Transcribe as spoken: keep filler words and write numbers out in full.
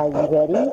Are you ready?